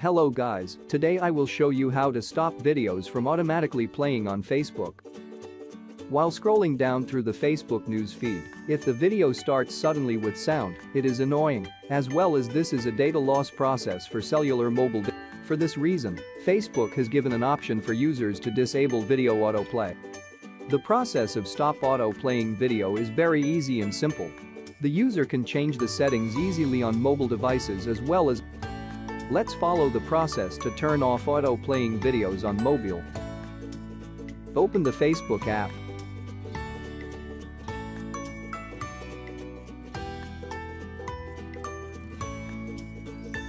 Hello guys, today I will show you how to stop videos from automatically playing on Facebook. While scrolling down through the Facebook news feed, if the video starts suddenly with sound, it is annoying, as well as this is a data loss process for cellular mobile data. For this reason, Facebook has given an option for users to disable video autoplay. The process of stop auto-playing video is very easy and simple. The user can change the settings easily on mobile devices as well as. Let's follow the process to turn off auto-playing videos on mobile. Open the Facebook app.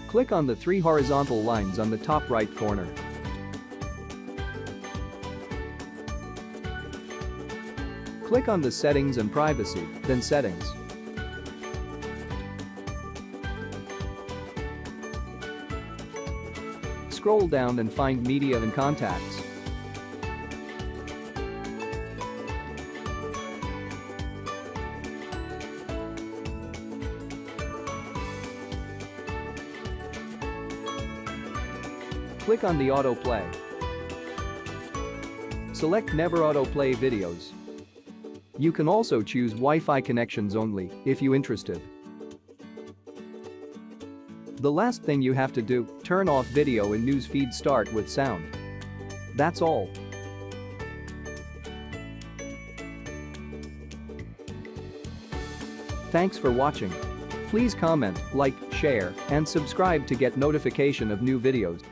Click on the three horizontal lines on the top right corner. Click on the Settings and Privacy, then Settings. Scroll down and find Media and Contacts. Click on the Autoplay. Select Never Autoplay Videos. You can also choose Wi-Fi connections only, if you're interested. The last thing you have to do, turn off video and news feed start with sound. That's all. Thanks for watching. Please comment, like, share, and subscribe to get notification of new videos.